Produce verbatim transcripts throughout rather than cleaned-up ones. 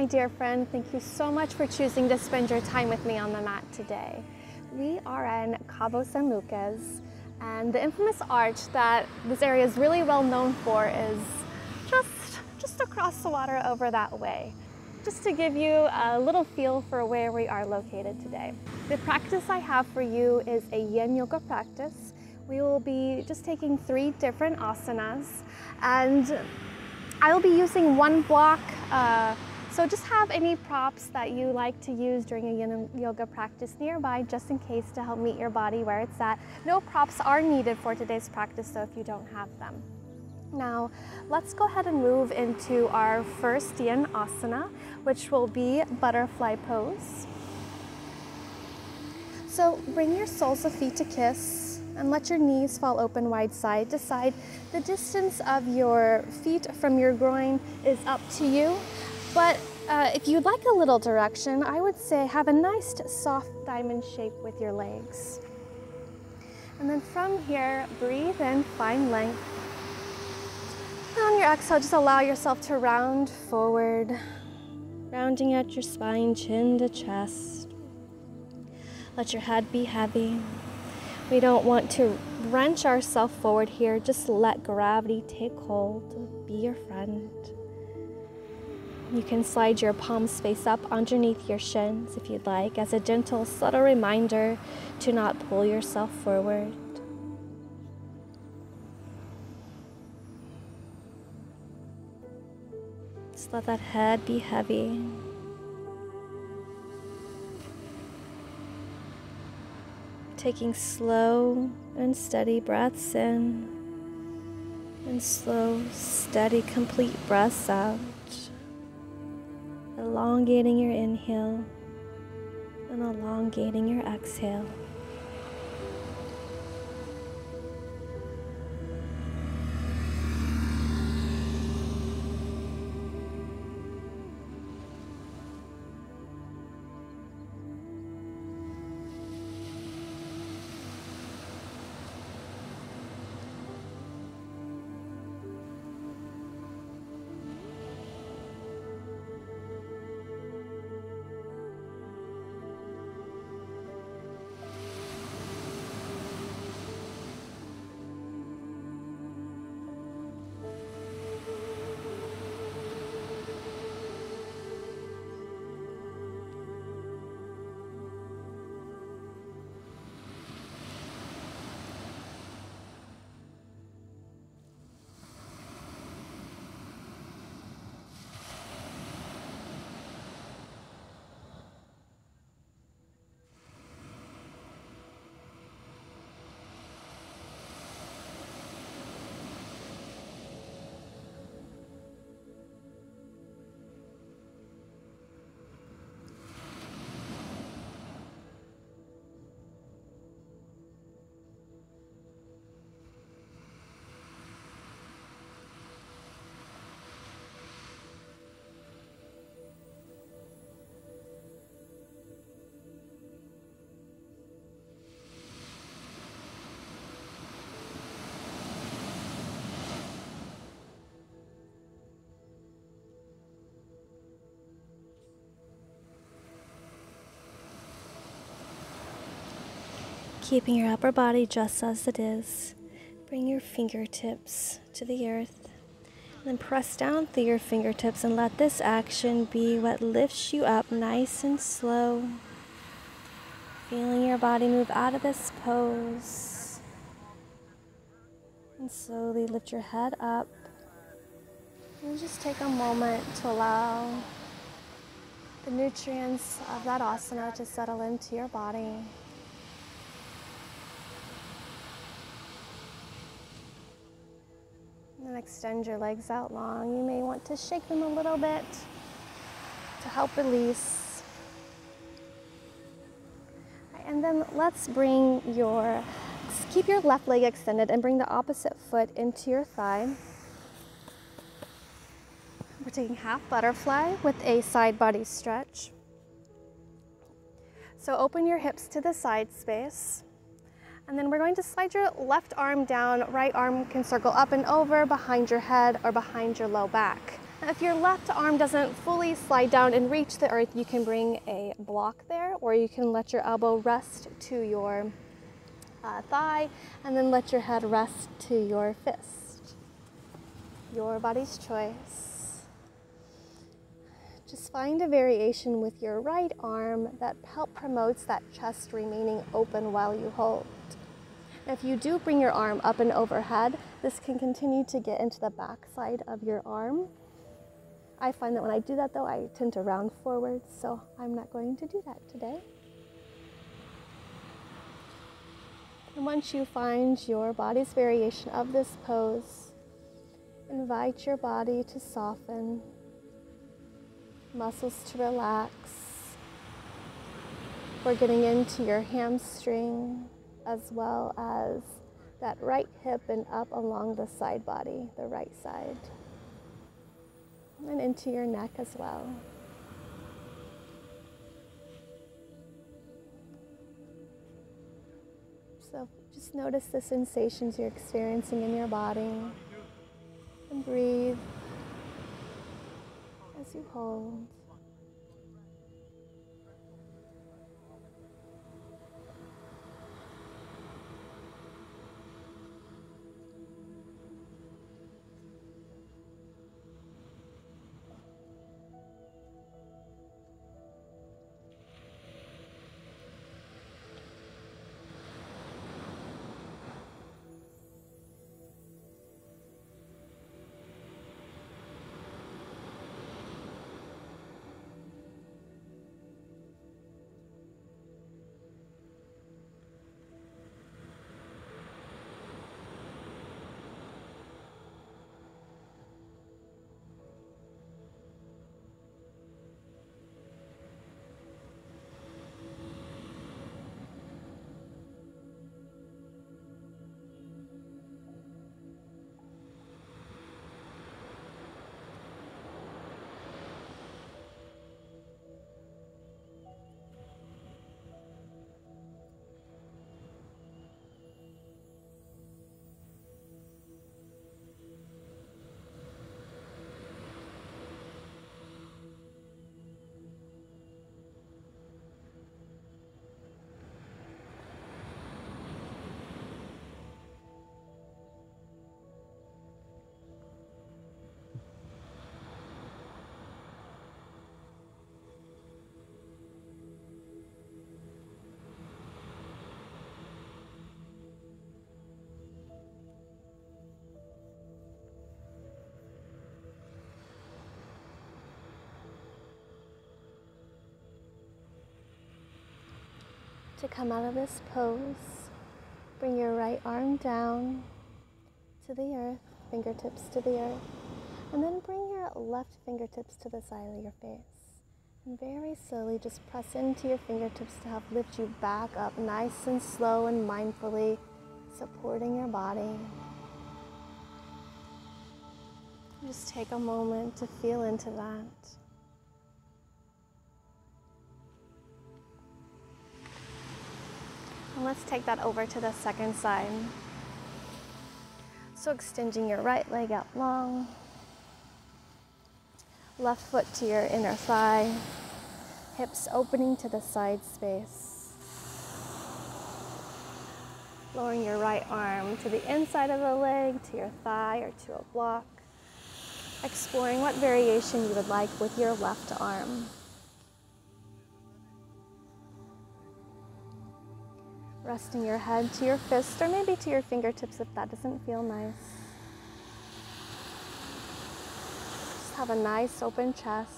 my dear friend. Thank you so much for choosing to spend your time with me on the mat today. We are in Cabo San Lucas, and the infamous arch that this area is really well known for is just, just across the water over that way. Just to give you a little feel for where we are located today. The practice I have for you is a yin yoga practice. We will be just taking three different asanas, and I will be using one block, uh, so just have any props that you like to use during a yin yoga practice nearby, just in case, to help meet your body where it's at. No props are needed for today's practice, so if you don't have them. Now, let's go ahead and move into our first yin asana, which will be butterfly pose. So bring your soles of feet to kiss and let your knees fall open wide side to side. The distance of your feet from your groin is up to you, but uh, if you'd like a little direction, I would say have a nice soft diamond shape with your legs. And then from here, breathe in, find length. On your exhale, just allow yourself to round forward, rounding out your spine, chin to chest. Let your head be heavy. We don't want to wrench ourselves forward here. Just let gravity take hold. Be your friend. You can slide your palms face up underneath your shins if you'd like, as a gentle, subtle reminder to not pull yourself forward. Just let that head be heavy. Taking slow and steady breaths in, and slow, steady, complete breaths out. Elongating your inhale and elongating your exhale. Keeping your upper body just as it is, bring your fingertips to the earth, and then press down through your fingertips and let this action be what lifts you up nice and slow. Feeling your body move out of this pose, and slowly lift your head up, and just take a moment to allow the nutrients of that asana to settle into your body. And extend your legs out long. You may want to shake them a little bit to help release. Right, and then let's bring your, keep your left leg extended and bring the opposite foot into your thigh. We're taking half butterfly with a side body stretch. So open your hips to the side space. And then we're going to slide your left arm down, right arm can circle up and over behind your head or behind your low back. If your left arm doesn't fully slide down and reach the earth, you can bring a block there, or you can let your elbow rest to your uh, thigh, and then let your head rest to your fist. Your body's choice. Just find a variation with your right arm that helps promotes that chest remaining open while you hold. If you do bring your arm up and overhead, this can continue to get into the back side of your arm. I find that when I do that though, I tend to round forward, so I'm not going to do that today. And once you find your body's variation of this pose, invite your body to soften, muscles to relax. We're getting into your hamstring, as well as that right hip and up along the side body, the right side, and into your neck as well. So just notice the sensations you're experiencing in your body and breathe as you hold. To come out of this pose, bring your right arm down to the earth, fingertips to the earth, and then bring your left fingertips to the side of your face. And very slowly just press into your fingertips to help lift you back up, nice and slow and mindfully, supporting your body. Just take a moment to feel into that. And let's take that over to the second side. So extending your right leg out long, left foot to your inner thigh, hips opening to the side space. Lowering your right arm to the inside of the leg, to your thigh or to a block. Exploring what variation you would like with your left arm. Resting your head to your fist or maybe to your fingertips if that doesn't feel nice. Just have a nice open chest.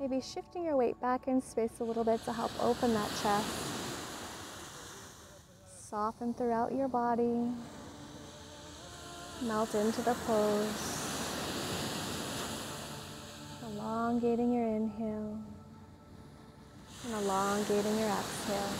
Maybe shifting your weight back in space a little bit to help open that chest. Soften throughout your body. Melt into the pose. Elongating your inhale and elongating your exhale.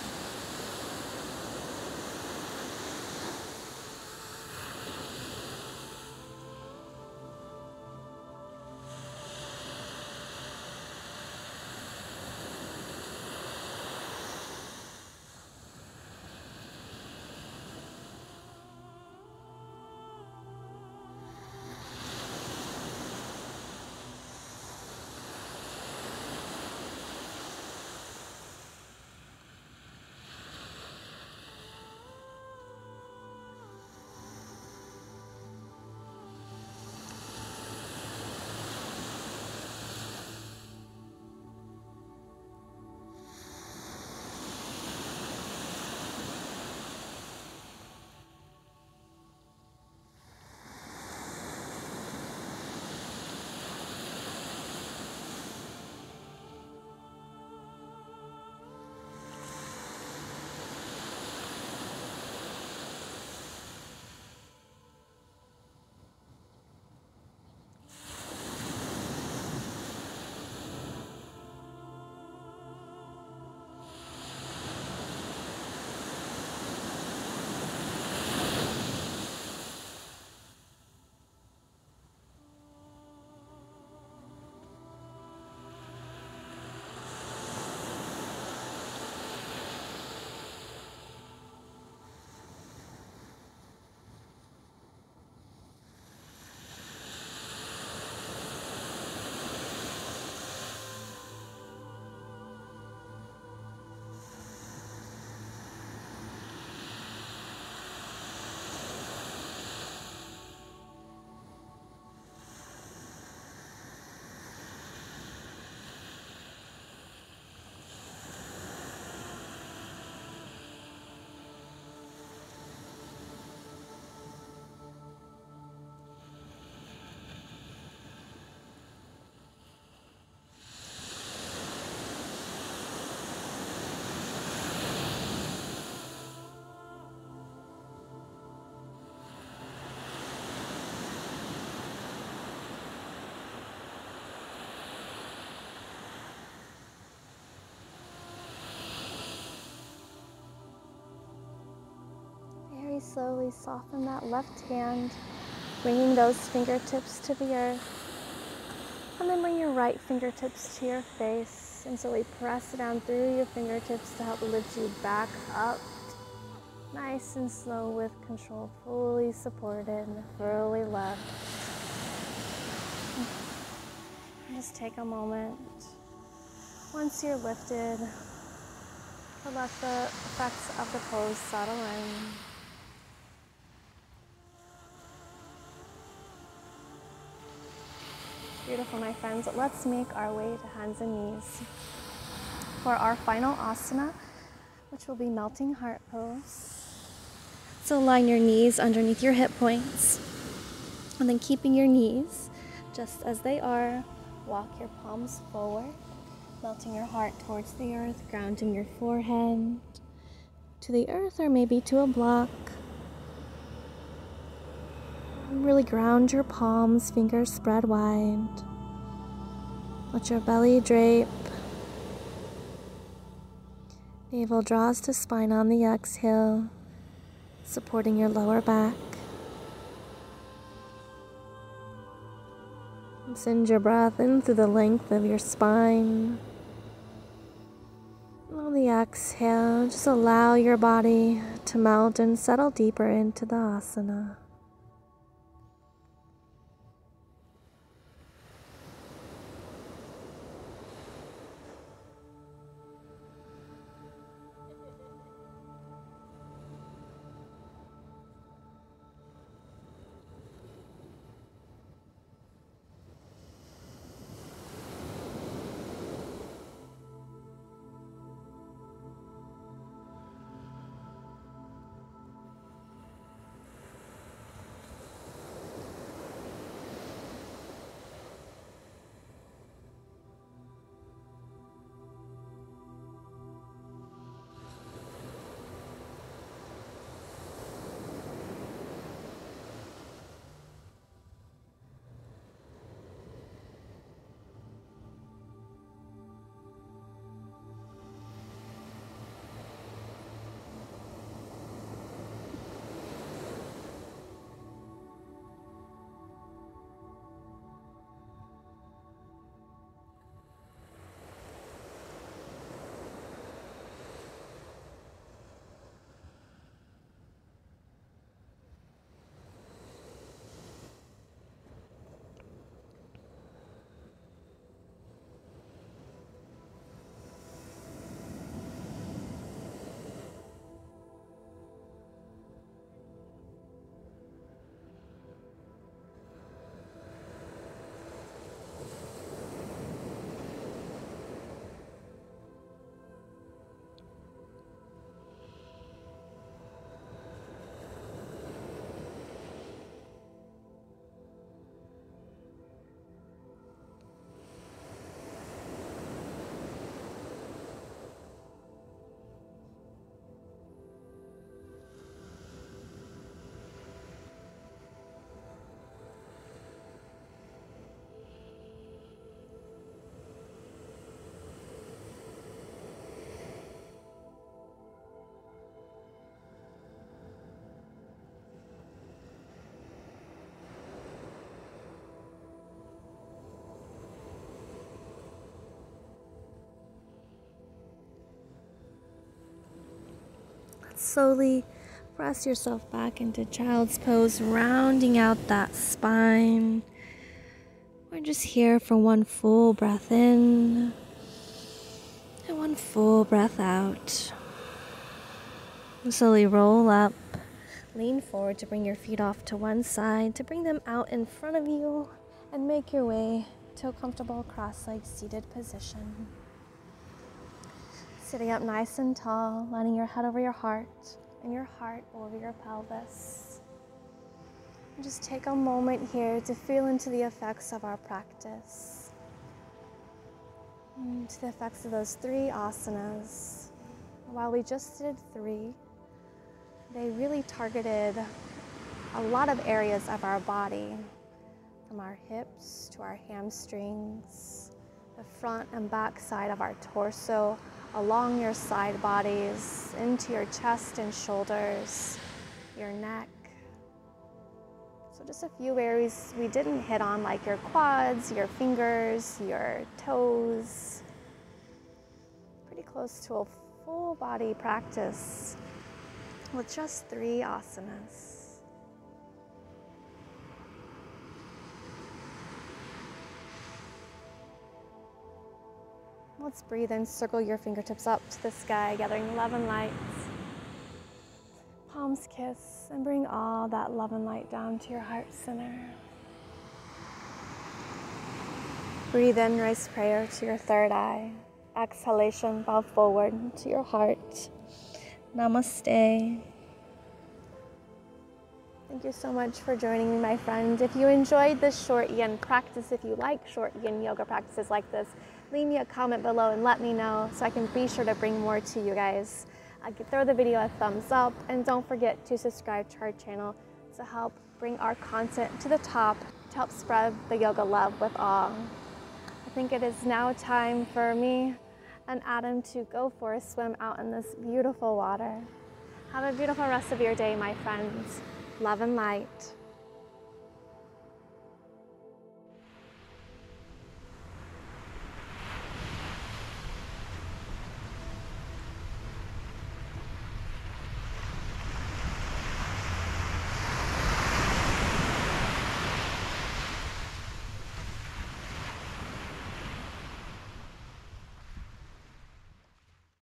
slowly soften that left hand, bringing those fingertips to the earth. And then bring your right fingertips to your face, and slowly press down through your fingertips to help lift you back up. Nice and slow with control, fully supported, thoroughly loved. Just take a moment. Once you're lifted, let the effects of the pose settle in. Beautiful, my friends. Let's make our way to hands and knees for our final asana, which will be melting heart pose. So line your knees underneath your hip points, and then keeping your knees just as they are, walk your palms forward, melting your heart towards the earth, grounding your forehead to the earth or maybe to a block. And really ground your palms, fingers spread wide. Let your belly drape. Navel draws to spine on the exhale, supporting your lower back. Send your breath in through the length of your spine. On the exhale, just allow your body to melt and settle deeper into the asana. Slowly press yourself back into child's pose, rounding out that spine. We're just here for one full breath in and one full breath out. Slowly roll up, lean forward to bring your feet off to one side, to bring them out in front of you, and make your way to a comfortable cross-legged seated position. Sitting up nice and tall, lining your head over your heart and your heart over your pelvis. And just take a moment here to feel into the effects of our practice, into the effects of those three asanas. While we just did three, they really targeted a lot of areas of our body, from our hips to our hamstrings, the front and back side of our torso, along your side bodies, into your chest and shoulders, your neck. So just a few areas we didn't hit on, like your quads, your fingers, your toes. Pretty close to a full body practice with just three asanas. Let's breathe in, circle your fingertips up to the sky, gathering love and light. Palms kiss, and bring all that love and light down to your heart center. Breathe in, raise prayer to your third eye. Exhalation, bow forward to your heart. Namaste. Thank you so much for joining me, my friend. If you enjoyed this short yin practice, if you like short yin yoga practices like this, leave me a comment below and let me know so I can be sure to bring more to you guys. Uh, throw the video a thumbs up, and don't forget to subscribe to our channel to help bring our content to the top, to help spread the yoga love with all. I think it is now time for me and Adam to go for a swim out in this beautiful water. Have a beautiful rest of your day, my friends. Love and light.